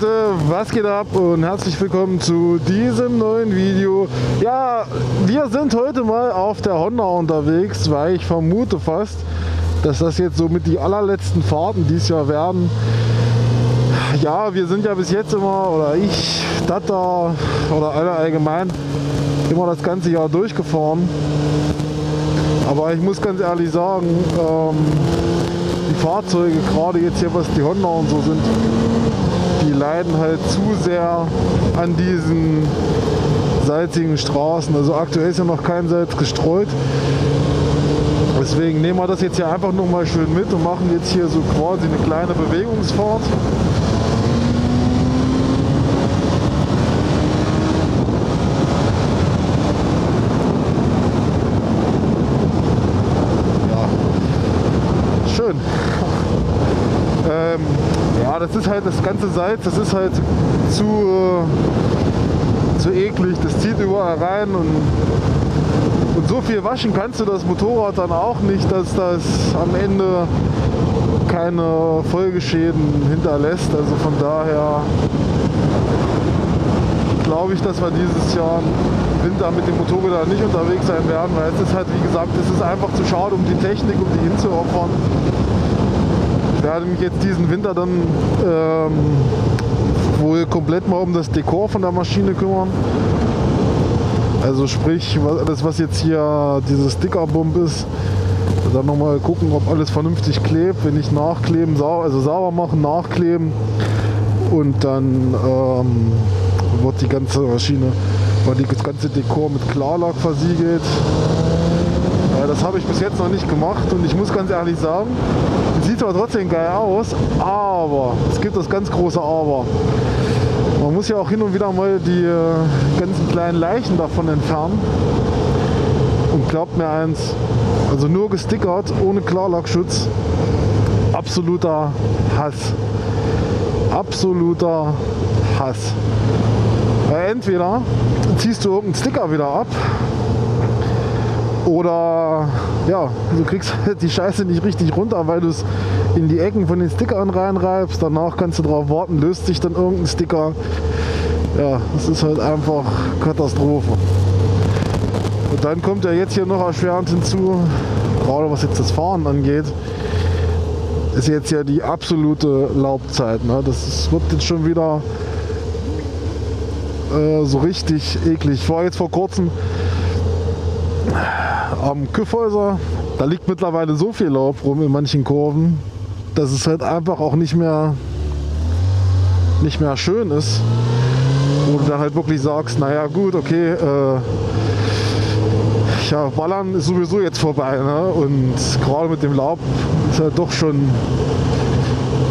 Leute, was geht ab und herzlich willkommen zu diesem neuen Video. Ja, wir sind heute mal auf der Honda unterwegs, weil ich vermute fast, dass das jetzt somit die allerletzten Fahrten dieses Jahr werden. Ja, wir sind ja bis jetzt immer, oder ich, Data oder alle allgemein, immer das ganze Jahr durchgefahren. Aber ich muss ganz ehrlich sagen, die Fahrzeuge, gerade jetzt hier was die Honda und so sind, die leiden halt zu sehr an diesen salzigen Straßen. Also aktuell ist ja noch kein Salz gestreut. Deswegen nehmen wir das jetzt hier einfach noch mal schön mit und machen jetzt hier so quasi eine kleine Bewegungsfahrt. Ja, schön. Ja, das ist halt das ganze Salz, das ist halt zu eklig, das zieht überall rein und so viel waschen kannst du das Motorrad dann auch nicht, dass das am Ende keine Folgeschäden hinterlässt. Also von daher glaube ich, dass wir dieses Jahr im Winter mit dem Motorrad nicht unterwegs sein werden, weil es ist halt, wie gesagt, es ist einfach zu schade um die Technik, um die hinzuopfern. Ich werde mich jetzt diesen Winter dann wohl komplett mal um das Dekor von der Maschine kümmern. Also sprich, alles was jetzt hier dieses Stickerbump ist, dann nochmal gucken, ob alles vernünftig klebt, wenn nicht nachkleben, also sauber machen, nachkleben und dann wird die ganze Maschine, das ganze Dekor mit Klarlack versiegelt. Das habe ich bis jetzt noch nicht gemacht und ich muss ganz ehrlich sagen, sieht zwar trotzdem geil aus, aber es gibt das ganz große Aber. Man muss ja auch hin und wieder mal die ganzen kleinen Leichen davon entfernen. Und glaubt mir eins, also nur gestickert, ohne Klarlackschutz, absoluter Hass. Absoluter Hass. Weil entweder ziehst du irgendeinen Sticker wieder ab, oder ja, du kriegst halt die Scheiße nicht richtig runter, weil du es in die Ecken von den Stickern reinreibst. Danach kannst du drauf warten, löst sich dann irgendein Sticker. Ja, das ist halt einfach Katastrophe. Und dann kommt ja jetzt hier noch erschwerend hinzu, gerade was jetzt das Fahren angeht, ist jetzt ja die absolute Laubzeit. Ne? Das wird jetzt schon wieder so richtig eklig. Ich war jetzt vor kurzem am Kyffhäuser, da liegt mittlerweile so viel Laub rum in manchen Kurven, dass es halt einfach auch nicht mehr schön ist, wo du dann halt wirklich sagst, naja gut, okay, ja, Ballern ist sowieso jetzt vorbei, ne? Und gerade mit dem Laub ist halt doch schon ein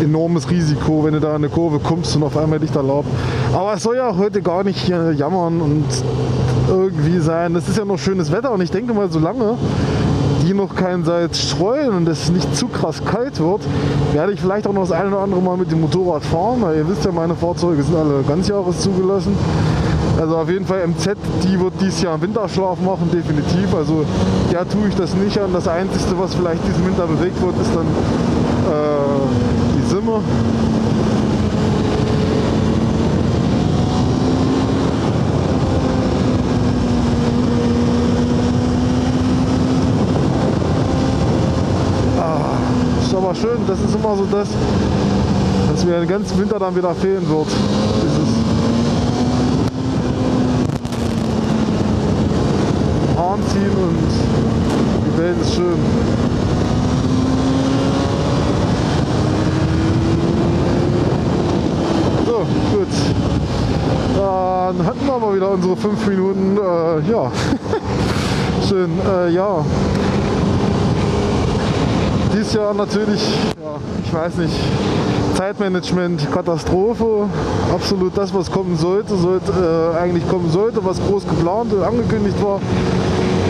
enormes Risiko, wenn du da in eine Kurve kommst und auf einmal liegt da Laub. Aber es soll ja heute gar nicht hier jammern und irgendwie sein. Es ist ja noch schönes Wetter und ich denke mal, solange die noch kein Salz streuen und es nicht zu krass kalt wird, werde ich vielleicht auch noch das eine oder andere Mal mit dem Motorrad fahren, weil ihr wisst ja, meine Fahrzeuge sind alle ganzjährig zugelassen. Also auf jeden Fall MZ, die wird dieses Jahr Winterschlaf machen, definitiv. Also ja, tue ich das nicht an. Das Einzige, was vielleicht diesen Winter bewegt wird, ist dann die Simme. Schön, das ist immer so das, was mir den ganzen Winter dann wieder fehlen wird. Dieses Anziehen und die Welt ist schön. So, gut. Dann hatten wir mal wieder unsere 5 Minuten. Ja, schön, ja. Dieses Jahr natürlich, ja, ich weiß nicht, Zeitmanagement, Katastrophe, absolut das, was kommen sollte, was groß geplant und angekündigt war,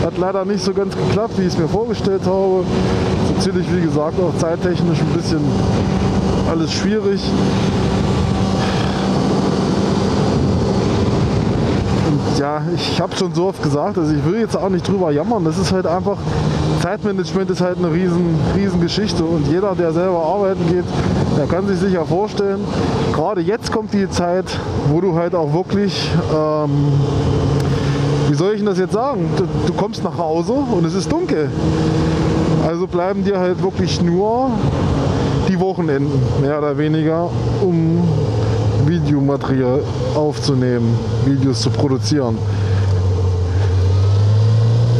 hat leider nicht so ganz geklappt, wie ich es mir vorgestellt habe. Ist natürlich, wie gesagt, auch zeittechnisch ein bisschen alles schwierig. Und ja, ich habe schon so oft gesagt, also ich will jetzt auch nicht drüber jammern, das ist halt einfach Zeitmanagement ist halt eine riesen Geschichte, und jeder, der selber arbeiten geht, der kann sich sicher vorstellen, gerade jetzt kommt die Zeit, wo du halt auch wirklich, wie soll ich denn das jetzt sagen, du kommst nach Hause und es ist dunkel. Also bleiben dir halt wirklich nur die Wochenenden, mehr oder weniger, um Videomaterial aufzunehmen, Videos zu produzieren.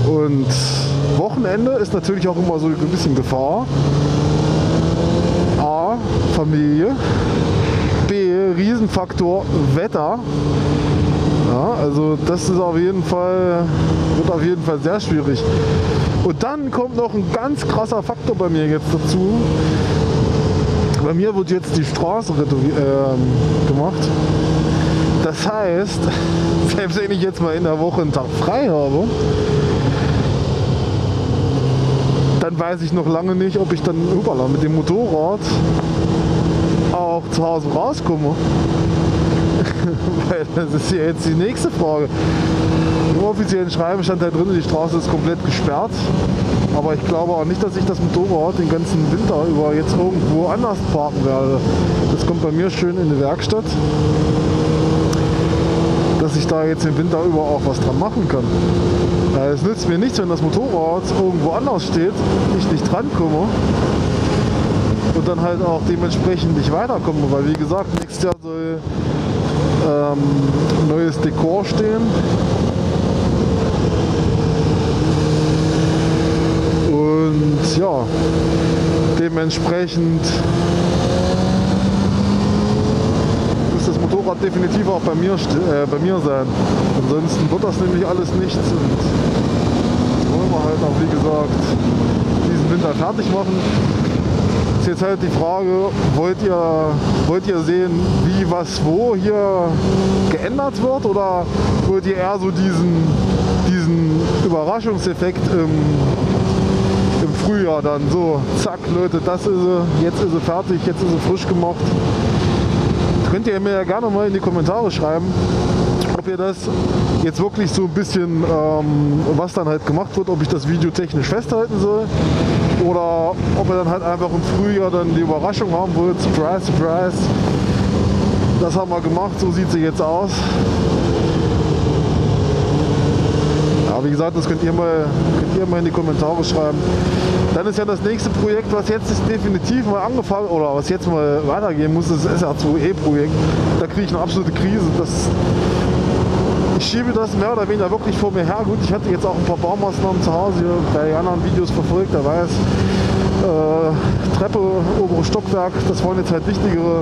Und Wochenende ist natürlich auch immer so ein bisschen Gefahr. A, Familie. B, Riesenfaktor Wetter. Ja, also das ist auf jeden Fall, wird auf jeden Fall sehr schwierig. Und dann kommt noch ein ganz krasser Faktor bei mir jetzt dazu. Bei mir wird jetzt die Straße gemacht. Das heißt, selbst wenn ich jetzt mal in der Woche einen Tag frei habe, dann weiß ich noch lange nicht, ob ich dann mit dem Motorrad auch zu Hause rauskomme. Weil das ist ja jetzt die nächste Frage. Im offiziellen Schreiben stand da drin, die Straße ist komplett gesperrt. Aber ich glaube auch nicht, dass ich das Motorrad den ganzen Winter über jetzt irgendwo anders parken werde. Das kommt bei mir schön in die Werkstatt, dass ich da jetzt den Winter über auch was dran machen kann. Es nützt mir nichts, wenn das Motorrad irgendwo anders steht, ich nicht drankomme und dann halt auch dementsprechend nicht weiterkomme, weil wie gesagt, nächstes Jahr soll neues Dekor stehen. Und ja, dementsprechend muss das Motorrad definitiv auch bei mir sein. Ansonsten wird das nämlich alles nichts. Und das wollen wir halt auch, wie gesagt, diesen Winter fertig machen. Ist jetzt halt die Frage, wollt ihr sehen, wie was wo hier geändert wird? Oder wollt ihr eher so diesen Überraschungseffekt im Frühjahr dann so, zack Leute, das ist sie, jetzt ist sie fertig, jetzt ist sie frisch gemacht? Könnt ihr mir ja gerne mal in die Kommentare schreiben, ob ihr das jetzt wirklich so ein bisschen, was dann halt gemacht wird, ob ich das Video technisch festhalten soll oder ob ihr dann halt einfach im Frühjahr dann die Überraschung haben wollt, surprise, surprise, das haben wir gemacht, so sieht sie jetzt aus. Aber wie gesagt, das könnt ihr mal in die Kommentare schreiben. Dann ist ja das nächste Projekt, was jetzt definitiv mal angefangen oder was jetzt mal weitergehen muss, das SR2E-Projekt. Da kriege ich eine absolute Krise. Ich schiebe das mehr oder weniger wirklich vor mir her. Gut, ich hatte jetzt auch ein paar Baumaßnahmen zu Hause hier bei anderen Videos verfolgt, da weiß, Treppe, oberes Stockwerk, das waren jetzt halt wichtigere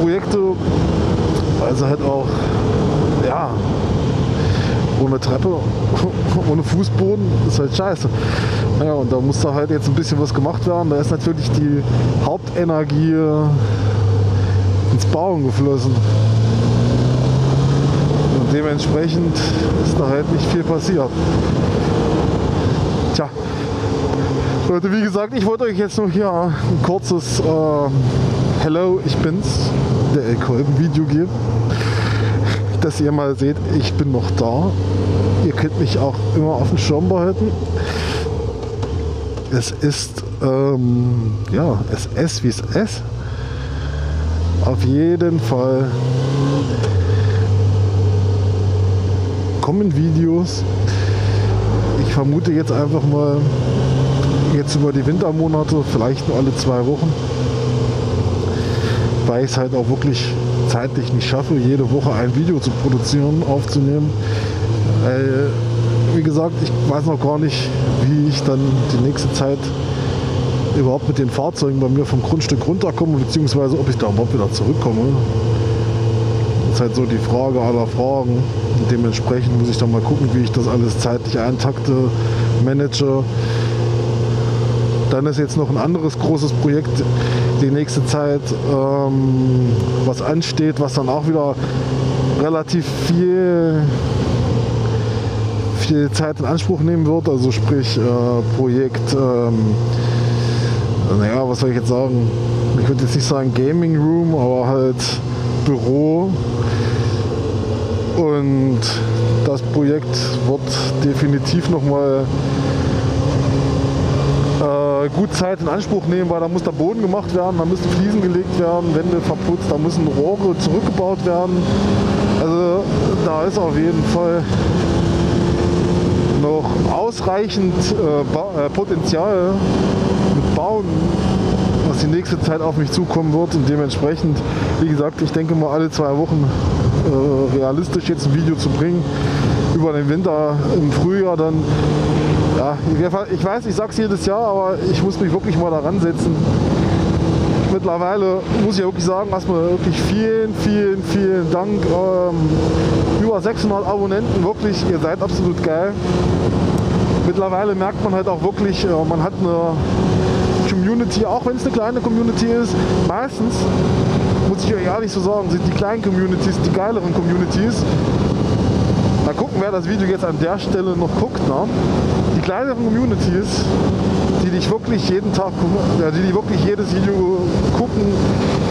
Projekte. Also halt auch, ja, ohne Treppe, ohne Fußboden, ist halt scheiße. Ja, und da muss da halt jetzt ein bisschen was gemacht werden. Da ist natürlich die Hauptenergie ins Bauen geflossen. Und dementsprechend ist da halt nicht viel passiert. Tja, Leute, wie gesagt, ich wollte euch jetzt nur hier ein kurzes Hello, ich bin's, der Kolben-Video geben. Dass ihr mal seht, ich bin noch da. Ihr könnt mich auch immer auf dem Schirm behalten. Es ist, ja, es ist wie es ist. Auf jeden Fall kommen Videos. Ich vermute jetzt einfach mal, jetzt über die Wintermonate, vielleicht nur alle 2 Wochen. Weil ich es halt auch wirklich zeitlich nicht schaffe, jede Woche ein Video zu produzieren, aufzunehmen. Wie gesagt, ich weiß noch gar nicht, wie ich dann die nächste Zeit überhaupt mit den Fahrzeugen bei mir vom Grundstück runterkomme, beziehungsweise ob ich da überhaupt wieder zurückkomme. Das ist halt so die Frage aller Fragen. Und dementsprechend muss ich dann mal gucken, wie ich das alles zeitlich eintakte, manage. Dann ist jetzt noch ein anderes großes Projekt die nächste Zeit, was ansteht, was dann auch wieder relativ viel Zeit in Anspruch nehmen wird. Also sprich Projekt, naja, was soll ich jetzt sagen? Ich würde jetzt nicht sagen Gaming Room, aber halt Büro. Und das Projekt wird definitiv nochmal gut Zeit in Anspruch nehmen, weil da muss der Boden gemacht werden, da müssen Fliesen gelegt werden, Wände verputzt, da müssen Rohre zurückgebaut werden. Also da ist auf jeden Fall noch ausreichend Potenzial mit Bauen, was die nächste Zeit auf mich zukommen wird, und dementsprechend, wie gesagt, ich denke mal alle 2 Wochen realistisch jetzt ein Video zu bringen, über den Winter, im Frühjahr dann. Ja, ich weiß, ich sag's jedes Jahr, aber ich muss mich wirklich mal daran setzen. Mittlerweile muss ich ja wirklich sagen, erstmal wirklich vielen Dank. Über 600 Abonnenten, wirklich, ihr seid absolut geil. Mittlerweile merkt man halt auch wirklich, man hat eine Community, auch wenn es eine kleine Community ist. Meistens, muss ich euch ehrlich so sagen, sind die kleinen Communities die geileren Communities. Mal gucken, wer das Video jetzt an der Stelle noch guckt. Ne? Die kleineren Communities, die dich wirklich jeden Tag, die wirklich jedes Video gucken,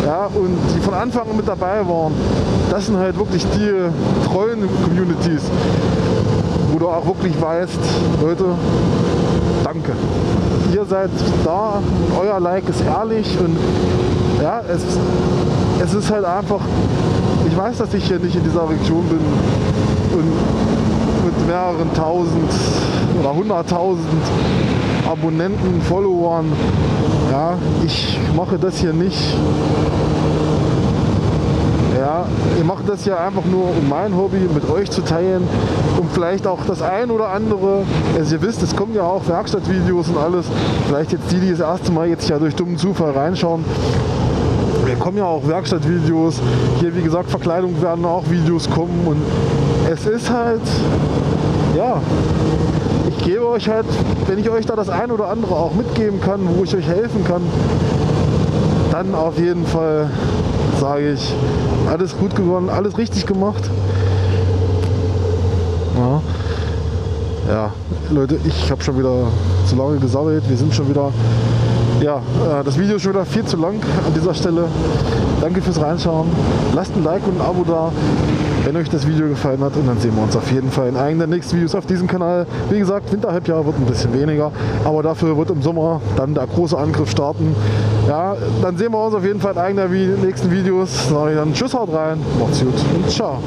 ja, und die von Anfang an mit dabei waren, das sind halt wirklich die treuen Communities, wo du auch wirklich weißt, Leute, danke. Ihr seid da, euer Like ist ehrlich, und ja, es ist halt einfach, ich weiß, dass ich hier nicht in dieser Region bin, und mit mehreren tausend oder 100.000 Abonnenten, Followern, ja, ich mache das hier nicht, ja, ich mache das hier einfach nur, um mein Hobby mit euch zu teilen, um vielleicht auch das ein oder andere, also ihr wisst, es kommen ja auch Werkstattvideos und alles, vielleicht jetzt die das erste Mal jetzt ja durch dummen Zufall reinschauen. Wir kommen ja auch Werkstattvideos, hier wie gesagt Verkleidung werden auch Videos kommen, und es ist halt, ja, ich gebe euch halt, wenn ich euch da das ein oder andere auch mitgeben kann, wo ich euch helfen kann, dann auf jeden Fall sage ich, alles gut geworden, alles richtig gemacht. Ja. Ja, Leute, ich habe schon wieder zu lange gesammelt, wir sind schon wieder, ja, das Video ist schon wieder viel zu lang an dieser Stelle. Danke fürs Reinschauen. Lasst ein Like und ein Abo da, wenn euch das Video gefallen hat. Und dann sehen wir uns auf jeden Fall in einem der nächsten Videos auf diesem Kanal. Wie gesagt, Winterhalbjahr wird ein bisschen weniger, aber dafür wird im Sommer dann der große Angriff starten. Ja, dann sehen wir uns auf jeden Fall in einem der nächsten Videos. Dann sage ich dann tschüss, haut rein, macht's gut und ciao.